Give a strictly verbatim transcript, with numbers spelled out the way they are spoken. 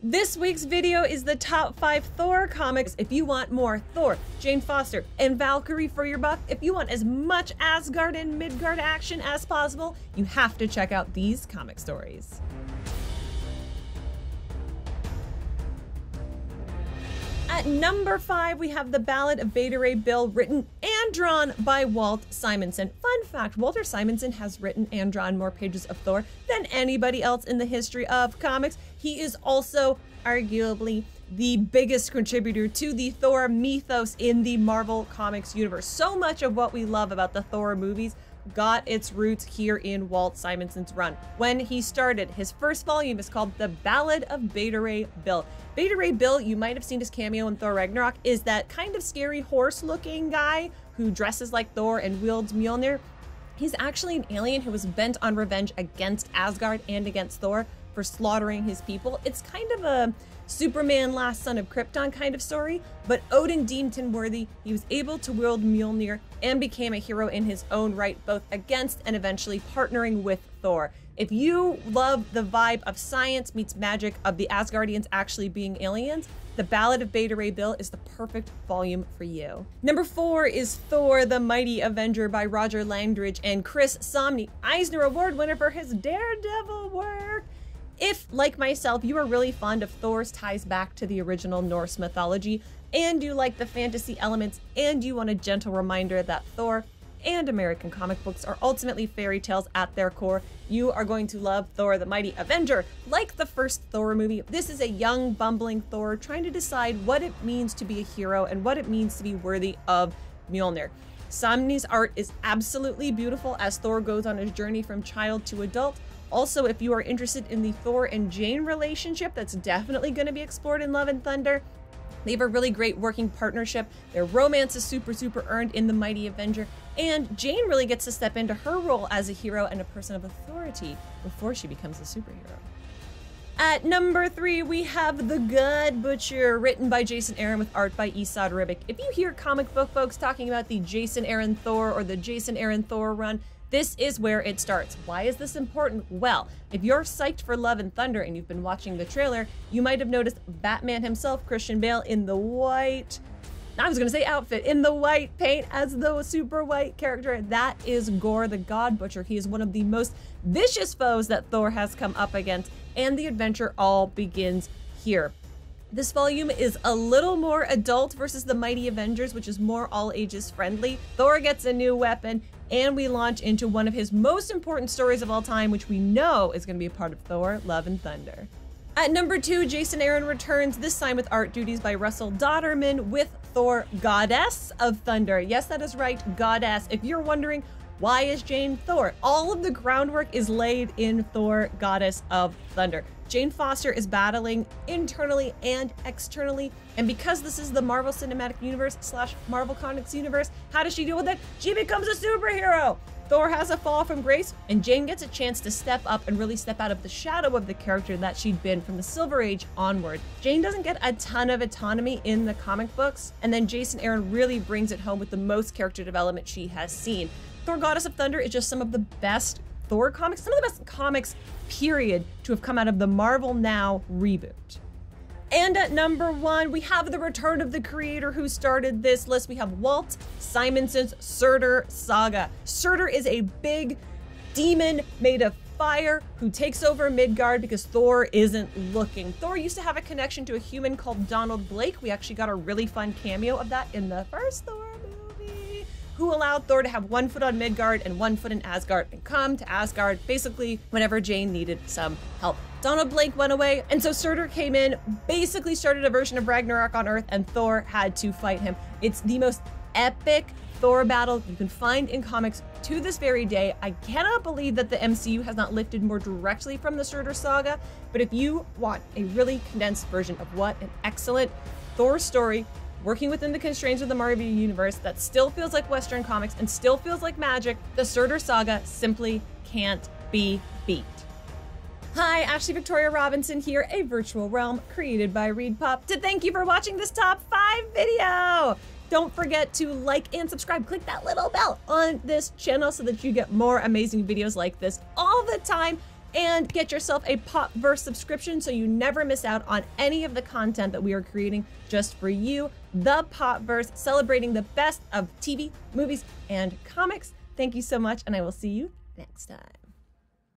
This week's video is the top five Thor comics. If you want more Thor, Jane Foster, and Valkyrie for your buck, if you want as much Asgard and Midgard action as possible, you have to check out these comic stories. At number five, we have The Ballad of Beta Ray Bill, written and drawn by Walt Simonson. Fun fact, Walter Simonson has written and drawn more pages of Thor than anybody else in the history of comics. He is also arguably the biggest contributor to the Thor mythos in the Marvel Comics universe. So much of what we love about the Thor movies got its roots here in Walt Simonson's run. When he started, his first volume is called The Ballad of Beta Ray Bill. Beta Ray Bill, you might have seen his cameo in Thor Ragnarok, is that kind of scary horse-looking guy who dresses like Thor and wields Mjolnir. He's actually an alien who was bent on revenge against Asgard and against Thor for slaughtering his people. It's kind of a Superman Last Son of Krypton kind of story, but Odin deemed him worthy. He was able to wield Mjolnir and became a hero in his own right, both against and eventually partnering with Thor. If you love the vibe of science meets magic, of the Asgardians actually being aliens, The Ballad of Beta Ray Bill is the perfect volume for you. Number four is Thor: The Mighty Avenger by Roger Langridge and Chris Somni, Eisner Award winner for his Daredevil work. If, like myself, you are really fond of Thor's ties back to the original Norse mythology, and you like the fantasy elements, and you want a gentle reminder that Thor and American comic books are ultimately fairy tales at their core, you are going to love Thor: The Mighty Avenger. Like the first Thor movie, this is a young, bumbling Thor trying to decide what it means to be a hero and what it means to be worthy of Mjolnir. Somni's art is absolutely beautiful as Thor goes on his journey from child to adult. Also, if you are interested in the Thor and Jane relationship, that's definitely going to be explored in Love and Thunder. They have a really great working partnership. Their romance is super, super earned in The Mighty Avenger. And Jane really gets to step into her role as a hero and a person of authority before she becomes a superhero. At number three, we have The God Butcher, written by Jason Aaron with art by Esad Ribic. If you hear comic book folks talking about the Jason Aaron Thor or the Jason Aaron Thor run, this is where it starts. Why is this important? Well, if you're psyched for Love and Thunder and you've been watching the trailer, you might have noticed Batman himself, Christian Bale, in the white, I was gonna say outfit, in the white paint as the super white character. That is Gor the God Butcher. He is one of the most vicious foes that Thor has come up against, and the adventure all begins here. This volume is a little more adult versus The Mighty Avengers, which is more all ages friendly. Thor gets a new weapon, and we launch into one of his most important stories of all time, which we know is going to be a part of Thor: Love and Thunder. At number two, Jason Aaron returns, this time with art duties by Russell Dauterman, with Thor: Goddess of Thunder. Yes, that is right, Goddess. If you're wondering, why is Jane Thor? All of the groundwork is laid in Thor: Goddess of Thunder. Jane Foster is battling internally and externally, and because this is the Marvel Cinematic Universe slash Marvel Comics universe, how does she deal with it? She becomes a superhero! Thor has a fall from grace, and Jane gets a chance to step up and really step out of the shadow of the character that she'd been from the Silver Age onward. Jane doesn't get a ton of autonomy in the comic books, and then Jason Aaron really brings it home with the most character development she has seen. Thor: Goddess of Thunder is just some of the best Thor comics, some of the best comics, period, to have come out of the Marvel Now reboot. And at number one, we have the return of the creator who started this list. We have Walt Simonson's Surtur saga. Surtur is a big demon made of fire who takes over Midgard because Thor isn't looking. Thor used to have a connection to a human called Donald Blake. We actually got a really fun cameo of that in the first Thor movie, who allowed Thor to have one foot on Midgard and one foot in Asgard and come to Asgard basically whenever Jane needed some help. Donald Blake went away, and so Surtur came in, basically started a version of Ragnarok on Earth, and Thor had to fight him. It's the most epic Thor battle you can find in comics to this very day. I cannot believe that the M C U has not lifted more directly from the Surtur saga, but if you want a really condensed version of what an excellent Thor story, working within the constraints of the Marvel universe that still feels like Western comics and still feels like magic, the Surtur saga simply can't be beat. Hi, Ashley Victoria Robinson here, a virtual realm created by ReedPop, to thank you for watching this top five video. Don't forget to like and subscribe. Click that little bell on this channel so that you get more amazing videos like this all the time. and get yourself a Popverse subscription so you never miss out on any of the content that we are creating just for you. The Popverse, celebrating the best of T V, movies, and comics. Thank you so much, and I will see you next time.